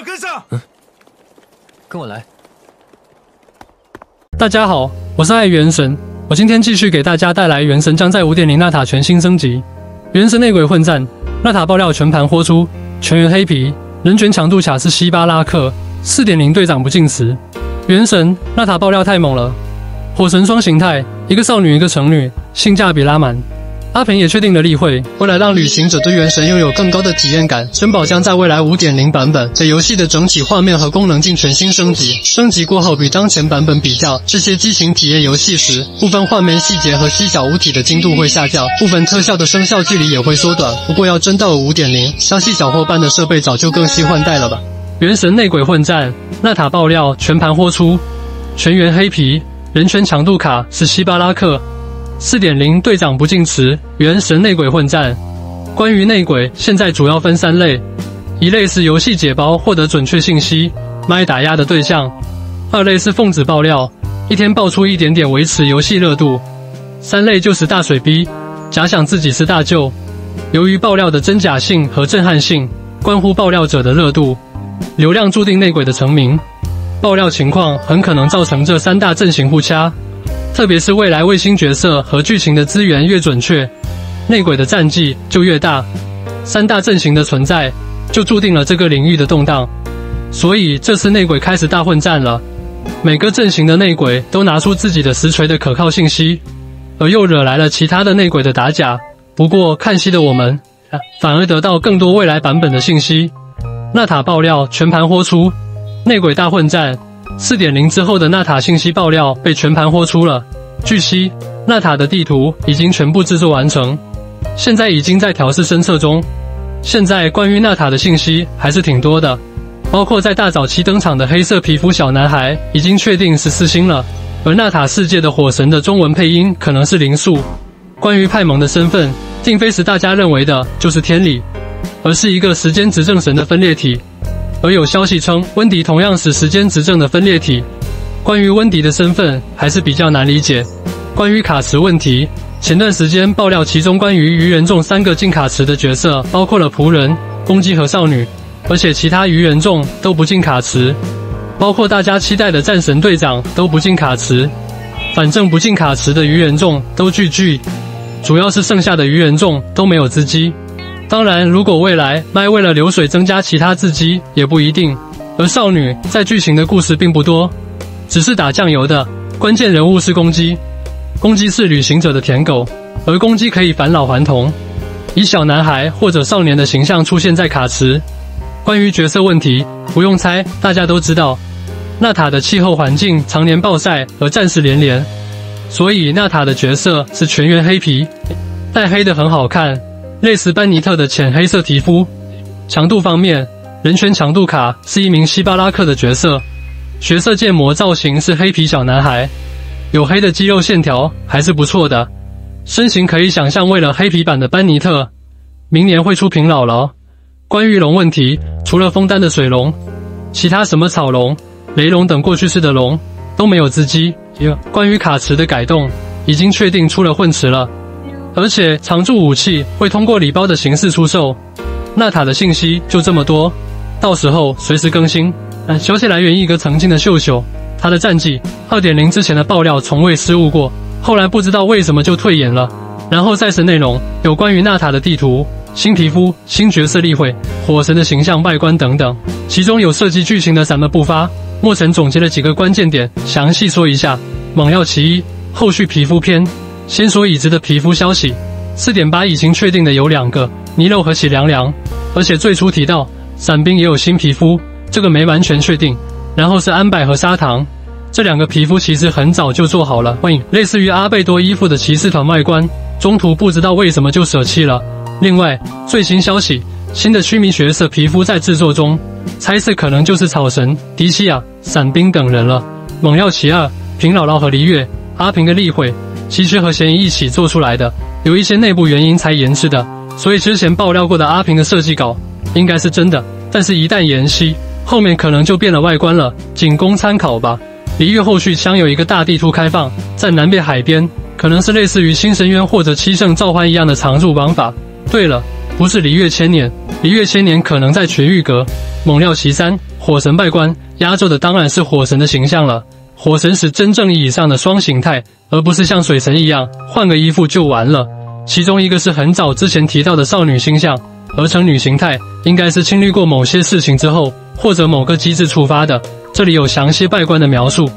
上，跟上！跟我来。大家好，我是爱元神，我今天继续给大家带来《元神将在 5.0 纳塔全新升级：元神内鬼混战》纳塔爆料全盘豁出，全员黑皮，人权强度卡是希巴拉克 4.0 队长不进食。元神纳塔爆料太猛了，火神双形态，一个少女一个成女，性价比拉满。 阿平也确定了例会，为了让旅行者对元神拥有更高的体验感，森宝将在未来 5.0 版本对游戏的整体画面和功能进全新升级。升级过后，与当前版本比较，这些激情体验游戏时，部分画面细节和稀小物体的精度会下降，部分特效的生效距离也会缩短。不过要真到 5.0， 相信小伙伴的设备早就更新换代了吧？元神内鬼混战，纳塔爆料全盘豁出，全员黑皮，人权强度卡是希巴拉克。 4.0 队长不进食，元神内鬼混战。关于内鬼，现在主要分三类：一类是游戏解包获得准确信息，麦打压的对象；二类是奉旨爆料，一天爆出一点点维持游戏热度；三类就是大水逼，假想自己是大舅。由于爆料的真假性和震撼性，关乎爆料者的热度、流量，注定内鬼的成名。爆料情况很可能造成这三大阵型互掐。 特别是未来卫星角色和剧情的资源越准确，内鬼的战绩就越大。三大阵型的存在，就注定了这个领域的动荡。所以这次内鬼开始大混战了，每个阵型的内鬼都拿出自己的实锤的可靠信息，而又惹来了其他的内鬼的打假。不过看戏的我们，反而得到更多未来版本的信息。纳塔爆料全盘豁出，内鬼大混战。 4.0 之后的纳塔信息爆料被全盘豁出了。据悉，纳塔的地图已经全部制作完成，现在已经在调试侦测中。现在关于纳塔的信息还是挺多的，包括在大早期登场的黑色皮肤小男孩已经确定是4星了，而纳塔世界的火神的中文配音可能是零数。关于派蒙的身份，并非是大家认为的就是天理，而是一个时间执政神的分裂体。 而有消息称，温迪同样是时间执政的分裂体。关于温迪的身份还是比较难理解。关于卡池问题，前段时间爆料，其中关于鱼人众3个进卡池的角色，包括了仆人、公鸡和少女，而且其他鱼人众都不进卡池，包括大家期待的战神队长都不进卡池。反正不进卡池的鱼人众都GG，主要是剩下的鱼人众都没有资金。 当然，如果未来麦为了流水增加其他字迹也不一定。而少女在剧情的故事并不多，只是打酱油的。关键人物是公鸡，公鸡是旅行者的舔狗，而公鸡可以返老还童，以小男孩或者少年的形象出现在卡池。关于角色问题，不用猜，大家都知道。纳塔的气候环境常年暴晒和战事连连，所以纳塔的角色是全员黑皮，带黑的很好看。 类似班尼特的浅黑色皮肤。强度方面，人权强度卡是一名希巴拉克的角色，角色建模造型是黑皮小男孩，有黑的肌肉线条还是不错的，身形可以想象为了黑皮版的班尼特。明年会出平姥姥。关于龙问题，除了枫丹的水龙，其他什么草龙、雷龙等过去式的龙都没有资金。关于卡池的改动，已经确定出了混池了。 而且常驻武器会通过礼包的形式出售，纳塔的信息就这么多，到时候随时更新。消息来源一个曾经的秀秀，他的战绩 2.0 之前的爆料从未失误过，后来不知道为什么就退演了。然后再是内容，有关于纳塔的地图、新皮肤、新角色例会、火神的形象外观等等，其中有涉及剧情的散漫不发。墨尘总结了几个关键点，详细说一下。猛料其一，后续皮肤篇。 先说已知的皮肤消息 ，4.8 已经确定的有2个，泥肉和喜凉凉，而且最初提到伞兵也有新皮肤，这个没完全确定。然后是安柏和砂糖，这2个皮肤其实很早就做好了，类似于阿贝多衣服的骑士团外观，中途不知道为什么就舍弃了。另外，最新消息，新的须弥角色皮肤在制作中，猜测可能就是草神、迪西亚、伞兵等人了。猛药其二，平姥姥和璃月、阿平的例会。 其实和嫌疑一起做出来的，有一些内部原因才延迟的，所以之前爆料过的阿平的设计稿应该是真的，但是一旦延期，后面可能就变了外观了，仅供参考吧。璃月后续将有一个大地图开放，在南边海边，可能是类似于新深渊或者七圣召唤一样的常驻玩法。对了，不是璃月千年，璃月千年可能在绝域阁。猛料其三，火神拜关压轴的当然是火神的形象了。火神是真正意义上的双形态，而不是像水神一样换个衣服就完了。其中一个是很早之前提到的少女星象，而成女形态应该是经历过某些事情之后，或者某个机制触发的。这里有详细拜关的描述。